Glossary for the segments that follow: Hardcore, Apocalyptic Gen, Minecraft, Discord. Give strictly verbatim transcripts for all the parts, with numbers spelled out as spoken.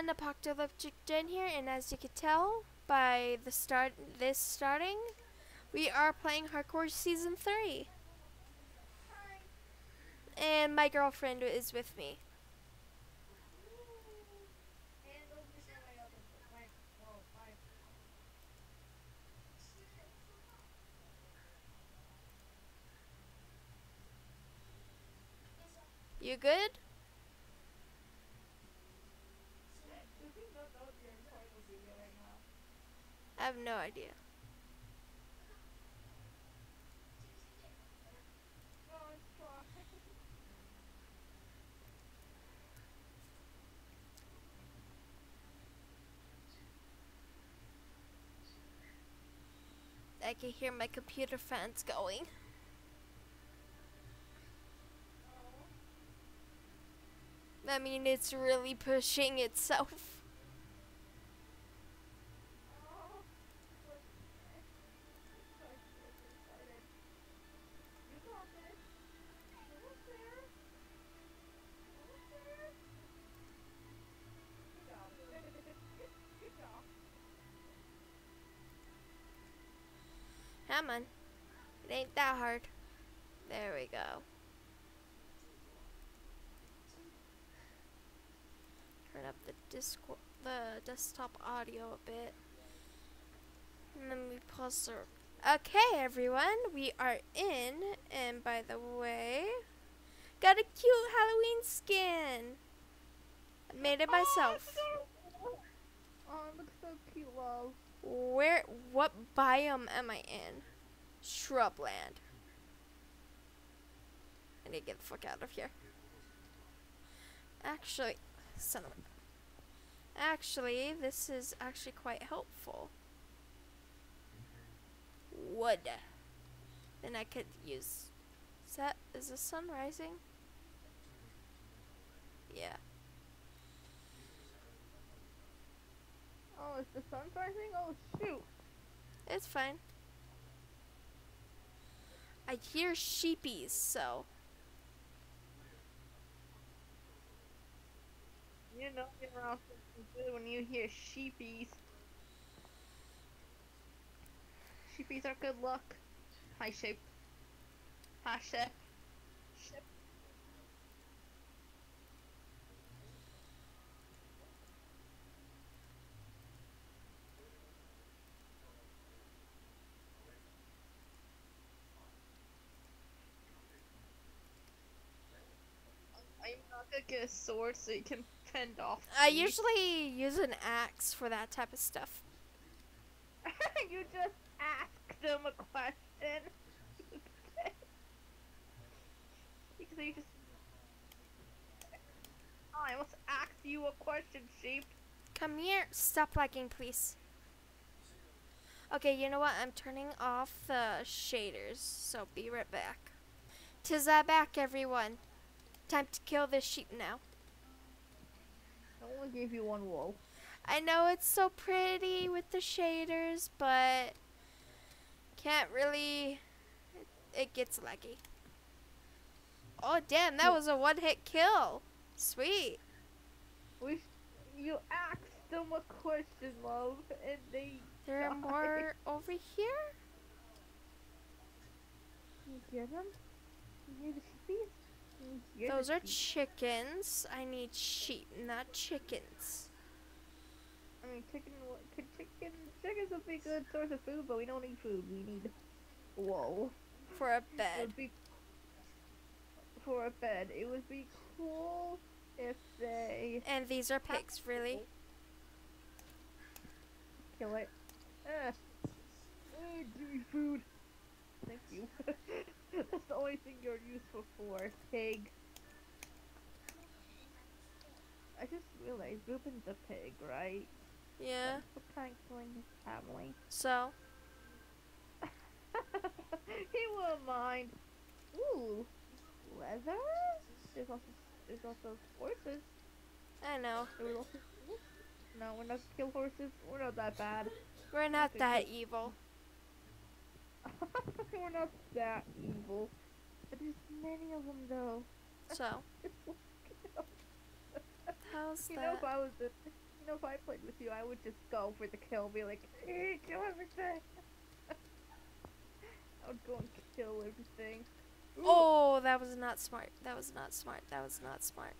on Apoçalÿptič Gęn here, and as you can tell by the start this starting, we are playing Hardcore Season three. And my girlfriend is with me. You good? I have no idea. I can hear my computer fans going. I mean, it's really pushing itself. Come on, it ain't that hard. There we go. Turn up the Discord, the desktop audio a bit, and then we pause the. Okay, everyone, we are in, and by the way, got a cute Halloween skin. I made it oh, myself. So, oh, it looks so cute, love. Where? What biome am I in? Shrubland. I need to get the fuck out of here. Actually, son of a. Actually, this is actually quite helpful. Wood. Then I could use. Is that? Is the sun rising? Yeah. Oh, is the sun rising? Oh, shoot. It's fine. I hear sheepies, so. You know you're all good when you hear sheepies. Sheepies are good luck. Hi, sheep. Hi, sheep. Sheep. Get a sword so you can fend off. I usually use an axe for that type of stuff. You just asked them a question. Because you just. Oh, I must ask you a question, sheep. Come here. Stop lagging, please. Okay, you know what? I'm turning off the shaders, so be right back. 'Tis I back, everyone. Time to kill this sheep now. I only gave you one wool. I know it's so pretty with the shaders, but can't really. It, it gets laggy. Oh damn! That was a one-hit kill. Sweet. We, you asked them a question, love, and they. There died. Are more over here. You hear them? You hear the sheepies? You're Those are chickens. I need sheep, not chickens. I mean, chicken. Could chicken? Chickens would be a good source of food, but we don't need food. We need wool for a bed. It would be, for a bed, it would be cool if they. And these are pigs, really. Kill it. Ah. Oh, give me food. Thank you. That's the only thing you're useful for, pig. I just realized Ruben's a pig, right? Yeah. We're trying to kill his family. So? He won't mind. Ooh. Leather? There's also, there's also horses. I know. Also, no, we're not kill horses. We're not that bad. We're not that evil. We're not that evil. But there's many of them, though. So? How's that? You know, if I was a, know if I played with you, I would just go for the kill and be like, hey, kill everything! I would go and kill everything. Ooh. Oh, that was not smart. That was not smart. That was not smart.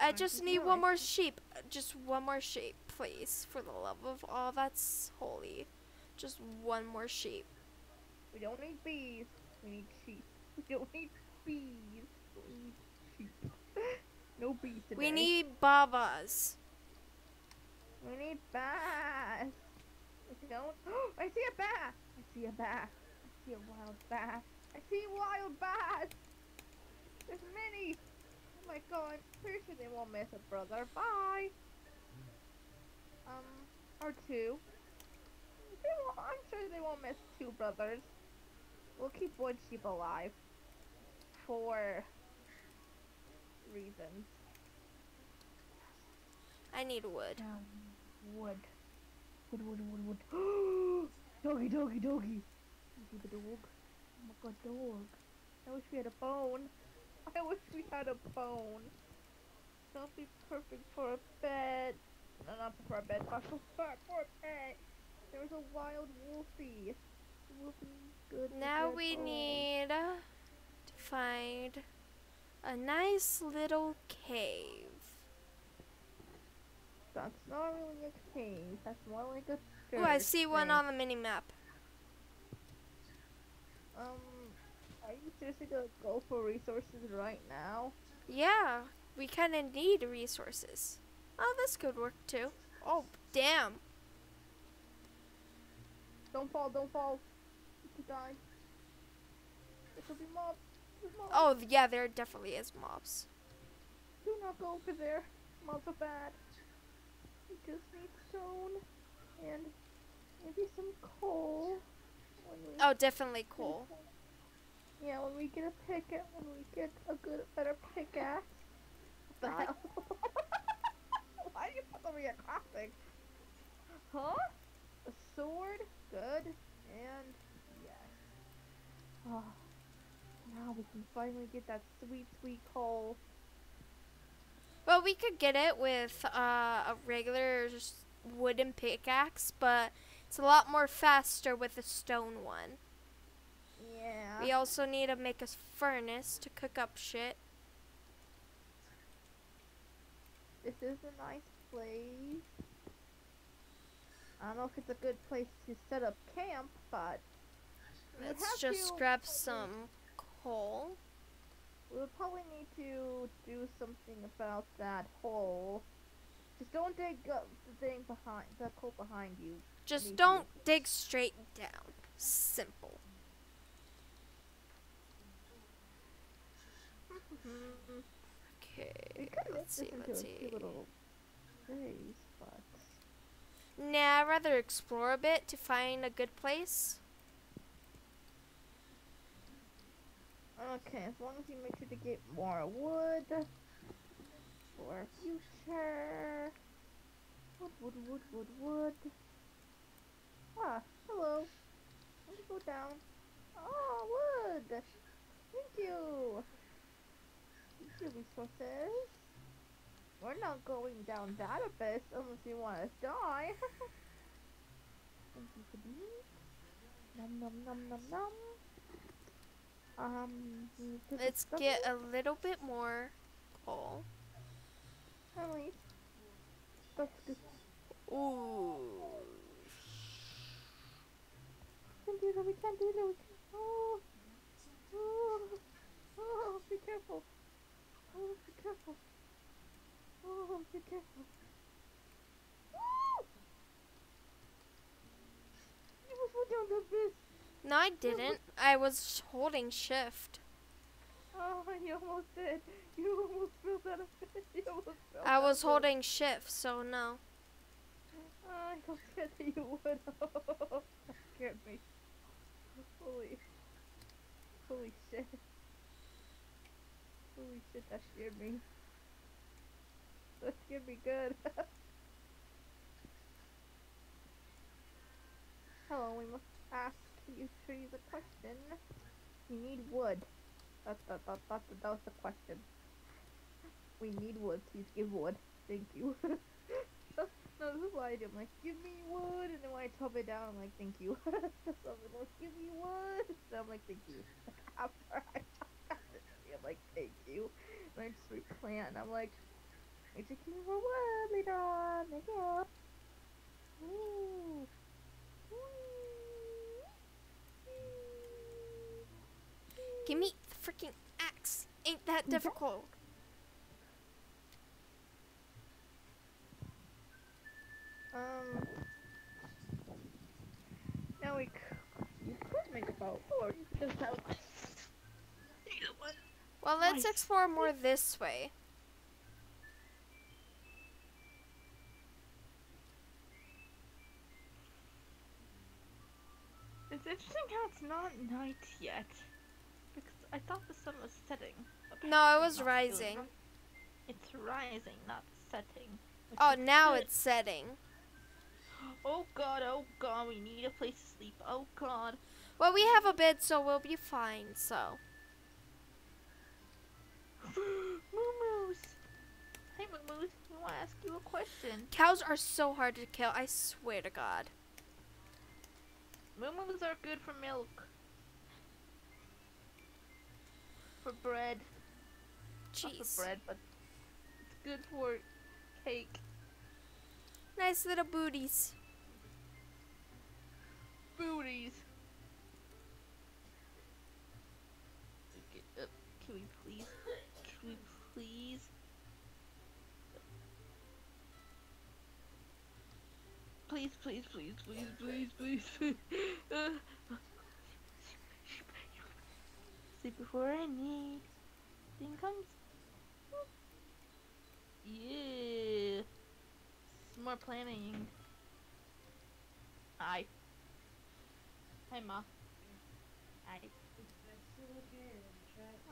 I just need one more sheep. Just one more sheep, please. For the love of all that's holy. Just one more sheep. We don't need bees. We need sheep. We don't need bees. We need sheep. No bees today. We need babas. We need bass. Don't. Oh, I see a bass. I see a bass. I see a wild bass. I see wild bass. There's many. Oh my god. I'm pretty sure they won't miss a brother. Bye. Um, or two. They won't, I'm sure they won't miss two brothers. We'll keep one sheep alive. For reasons. I need wood. Um, wood. Wood, wood, wood, wood. Doggy, doggy, doggy. The dog. Oh my god, dog. I wish we had a bone. I wish we had a bone. That'll be perfect for a bed. No, not for a bed, but for, for a pet. There was a wild wolfie. Wolfie, good. Now we bone. need to find a nice little cave. That's not really a cave. That's more like a. Oh, I see thing. one on the mini map. Um, are you seriously gonna go for resources right now? Yeah, we kind of need resources. Oh, this could work too. Oh, damn! Don't fall! Don't fall! You could die. There could be mobs. There's mobs. Oh yeah, there definitely is mobs. Do not go over there. Mobs are bad. We just need stone and maybe some coal. Oh, definitely coal. Yeah, when we get a pickaxe, when we get a good, better pickaxe. What the hell? Why do you put over your crafting? Huh? A sword, good, and yes. Oh, now we can finally get that sweet, sweet coal. Well, we could get it with uh, a regular just wooden pickaxe, but it's a lot more faster with a stone one. Yeah. We also need to make a furnace to cook up shit. This is a nice place. I don't know if it's a good place to set up camp, but... Let's just grab some coal. We'll probably need to do something about that hole. Just don't dig up the thing behind, the hole behind you. Just Maybe. don't dig straight down. Simple. Okay. Let's see. Let's see. Little grays, but... Nah, I'd rather explore a bit to find a good place. Okay, as long as you make sure to get more wood for future. Wood, wood, wood, wood, wood. Ah, hello. Let me go down. Oh, wood! Thank you. Thank you, resources. We're not going down that abyss unless you want us to die. Thank you for these. Nom nom nom nom nom. Um, let's get a little bit more coal. At least. That's good. Ooh. We can do that, we can do that, we can. Oh. Oh. Oh, be careful. Oh, be careful. Oh, be careful. Oh! You almost went down the abyss. No, I didn't. I was holding shift. Oh, you almost did. You almost fell down a bit. You almost fell I was down holding shift, so no. Oh, I don't care that you would. That scared me. Holy. Holy shit. Holy shit, that scared me. That scared me good. Hello, we must ask. You choose a question. We need wood. That's that, that, that, that, that was the question. We need wood. Please give wood. thank you. So, no, this is what I do. I'm like, give me wood, and then when I chop it down, I'm like, thank you. So I'm like, give me wood, and I'm like, thank you. After I chop down the tree, I'm like, thank you. And I just replant, and I'm like, I just give me more wood later on. Thank you. Ooh. Give me the freaking axe. Ain't that difficult? Um. Now we could, you could make a boat, or you could just have one. Either one. Well, let's nice. explore more this way. It's interesting how it's not night yet. I thought the sun was setting. No, it was rising. It's rising, not setting. Oh, now good. It's setting. Oh god, oh god, we need a place to sleep. Oh god. Well, we have a bed, so we'll be fine, so. Moo-moos! Hey, Moo-moos, I want to ask you a question. Cows are so hard to kill, I swear to god. Moo-moos are good for milk. For bread. Cheese. Not for bread, but it's good for cake. Nice little booties. Booties. Get up. Can we please? Can we please? Please, please, please, please, please, please, please. uh. Before any thing comes. Yeah. Some more planning. Hi. Hi, Ma. Hi.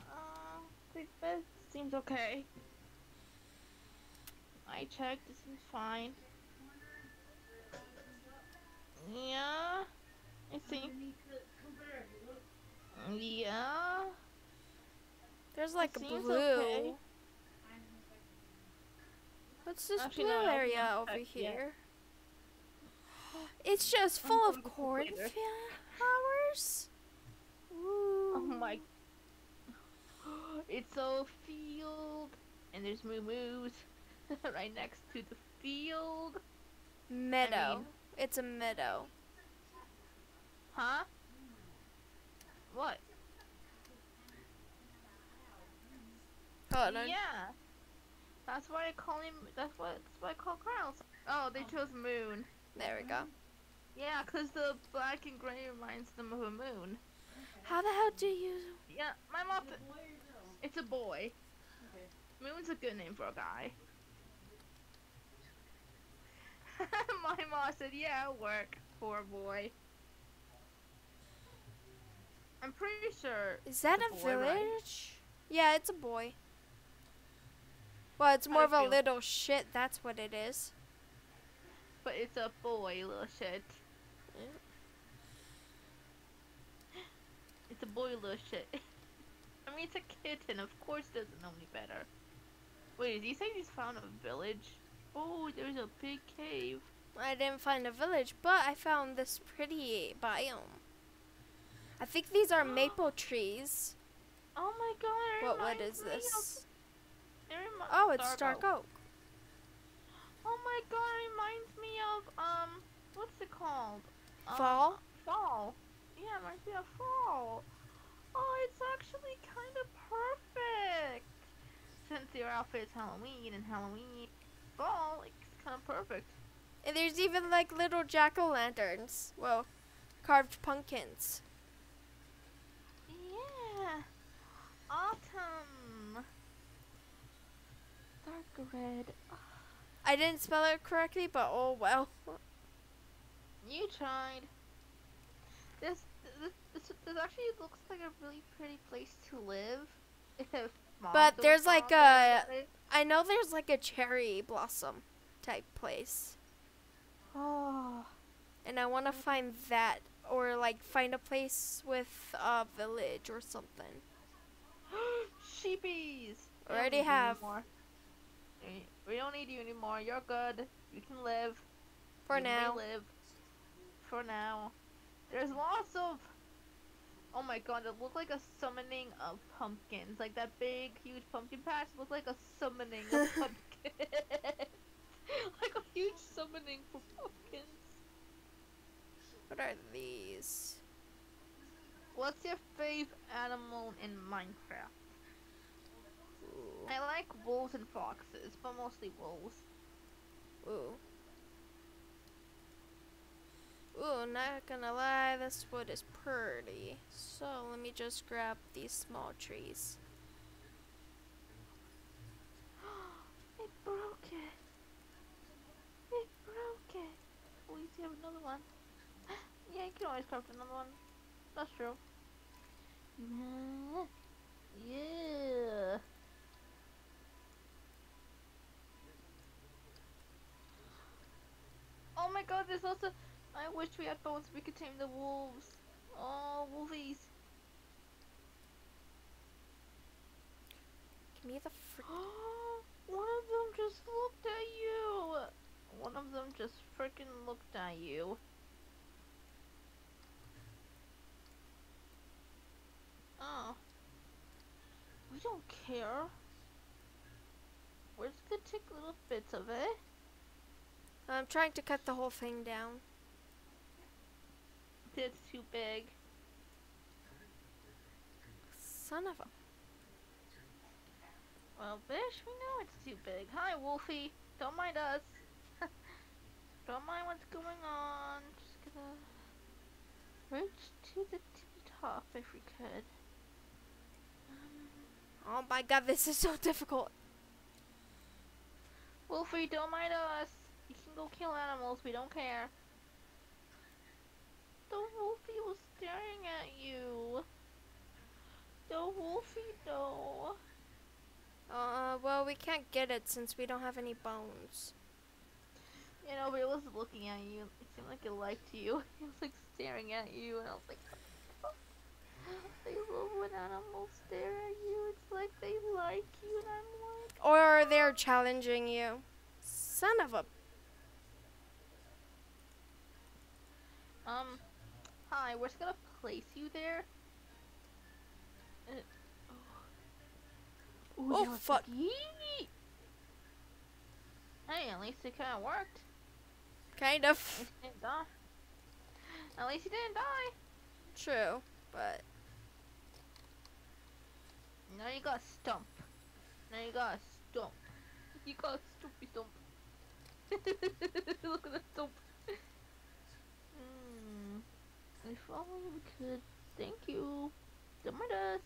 Uh, the bed seems okay. I checked. It seems fine. Yeah. I think. Yeah. There's like it a blue. Okay. What's this Actually, blue no, area over yet. here? It's just full I'm of cornflowers. Oh my! It's a field, and there's moo-moos right next to the field. Meadow. I mean, it's a meadow. Huh? What? Hold on. Yeah, that's why I call him. That's what. That's why I call Kraus. Oh, they chose moon. There we go. Yeah, cause the black and gray reminds them of a moon. How the hell do you? Yeah, my mom. It's a boy. Okay. Moon's a good name for a guy. My mom said, "Yeah, it'll work for a boy." I'm pretty sure. Is that a, a village? Right? Yeah, it's a boy. Well, it's more of a feel? little shit. That's what it is. But it's a boy, little shit. Yeah. It's a boy, little shit. I mean, it's a kitten. Of course, it doesn't know any better. Wait, did you say you found a village? Oh, there's a big cave. I didn't find a village, but I found this pretty biome. I think these are maple trees. Oh my god! What what is this? Oh, it's dark oak. Oh my god! It reminds me of um, what's it called? Fall. Um, fall. Yeah, it reminds me of fall. Oh, it's actually kind of perfect. Since your outfit's Halloween and Halloween fall, it's kind of perfect. And there's even like little jack o' lanterns. Well, carved pumpkins. Autumn. Dark red. Oh. I didn't spell it correctly, but oh well. You tried. This this this, this actually looks like a really pretty place to live. If but there's like a I know there's like a cherry blossom type place. Oh. And I want to find that, or like find a place with a village or something. Sheepies! Already have. More. We don't need you anymore. You're good. You can live. For you now. Live. For now. There's lots of... Oh my god, it looked like a summoning of pumpkins. Like that big, huge pumpkin patch looked like a summoning of pumpkins. Like a huge summoning for pumpkins. What are these? What's your fave animal in Minecraft? Ooh. I like wolves and foxes, but mostly wolves. Ooh. Ooh, not gonna lie, this wood is pretty. So let me just grab these small trees. It broke it. It broke it. At least you have another one. Yeah, you can always craft another one. That's true. Yeah. Yeah. Oh my god, there's also... I wish we had bones so we could tame the wolves. Oh, wolfies. Give me the freak. One of them just looked at you. One of them just freaking looked at you. Oh. We don't care. We're just gonna take little bits of it. I'm trying to cut the whole thing down. It's too big. Son of a... Well, bitch, we know it's too big. Hi, Wolfie. Don't mind us. Don't mind what's going on. Just gonna... reach to the tippy top if we could. Um, oh my god, this is so difficult. Wolfie, don't mind us. You can go kill animals. We don't care. The wolfie was staring at you. The wolfie, though. Uh, well, we can't get it since we don't have any bones. You know, but it was looking at you. It seemed like it liked you. It was like staring at you, and I was like, oh. I love when animals stare at you. It's like they like you, and I'm like. Or they're challenging you. Son of a. Um. Hi, we're just gonna place you there. Uh, oh, ooh, oh fuck! Like, hey, at least it kinda worked. Kind of. At least you didn't die. At least you didn't die. True, but now you got stump. Now you got stump. You got stumpy stump. Look at the stump. Hmm. If only we could. Thank you. Don't mind us.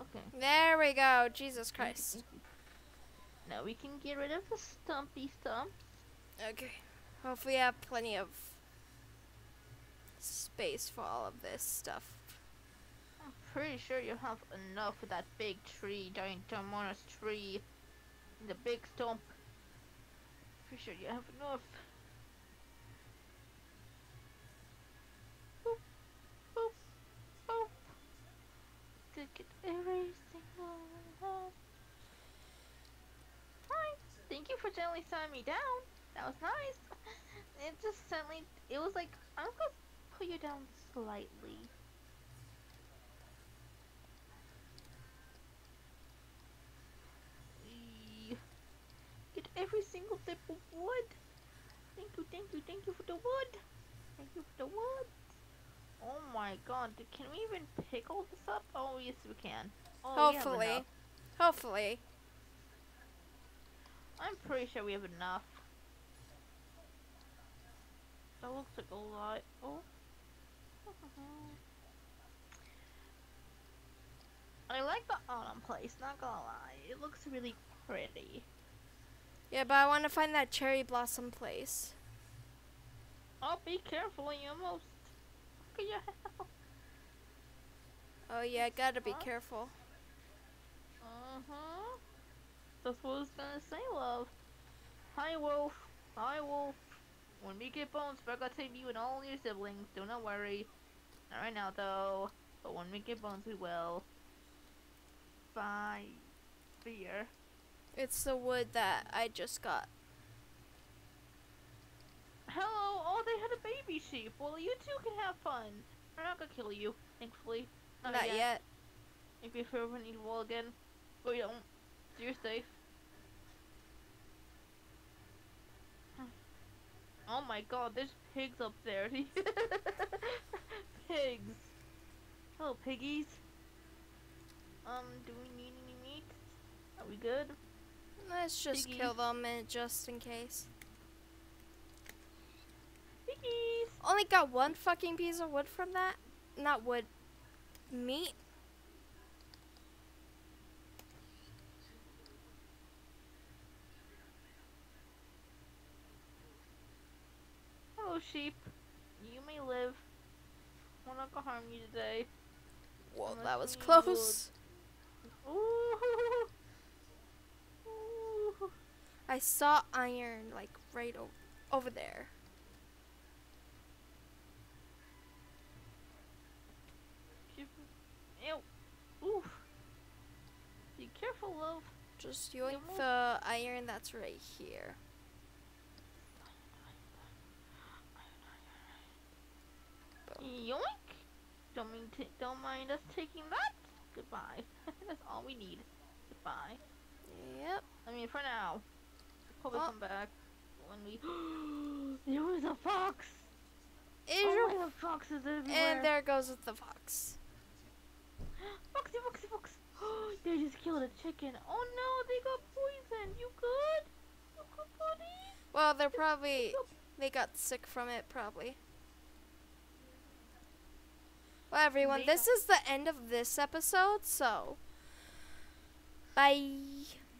Okay. There we go. Jesus Christ. Now we can get rid of the stumpy stumps. Okay. Hopefully, I have plenty of space for all of this stuff. I'm pretty sure you have enough for that big tree, giant Domonas tree, the big stump. Pretty sure you have enough. Get every single one. Hi, thank you for gently signing me down. That was nice. It just suddenly, it was like, I'm gonna put you down slightly. Get every single type of wood. Thank you, thank you, thank you for the wood. Thank you for the wood. Oh my god, can we even pick all this up? Oh yes we can. Oh, hopefully. We have Hopefully. I'm pretty sure we have enough. That looks like a lot. Oh. I like the autumn place, not gonna lie. It looks really pretty. Yeah, but I want to find that cherry blossom place. Oh, be careful, you almost... Oh yeah, gotta be huh? careful. Uh-huh. That's what I was gonna say, love. Hi, wolf. Hi, wolf. When we get bones, we're gonna save you and all your siblings. Do not worry. Not right now, though. But when we get bones, we will. Bye. Fear. It's the wood that I just got. Hello! Oh, they had a baby sheep! Well, you two can have fun! We're not gonna kill you, thankfully. Not, not yet. yet. If you feel we need wool again, we don't. So you're safe. Oh my god, there's pigs up there. Pigs. Hello, piggies. Um, do we need any meat? Are we good? Let's just piggies. kill them and just in case. Piggies! Only got one fucking piece of wood from that? Not wood. Meat? Hello, sheep. You may live. We're not gonna harm you today. Whoa, that was close. Ooh. Ooh. I saw iron, like, right o over there. Ew. Oof. Be careful, love. Just yoink the iron that's right here. Yoink. Don't, mean t don't mind us taking that. Goodbye. That's all we need. Goodbye. Yep. I mean, for now. We'll probably oh. come back when we. There was a fox. Is oh my, the foxes everywhere. And there goes the fox. Foxy, foxy, fox. They just killed a chicken. Oh no, they got poisoned. You good? You good, buddy? Well, they're probably they got sick from it, probably. Well, everyone, this is the end of this episode, so bye.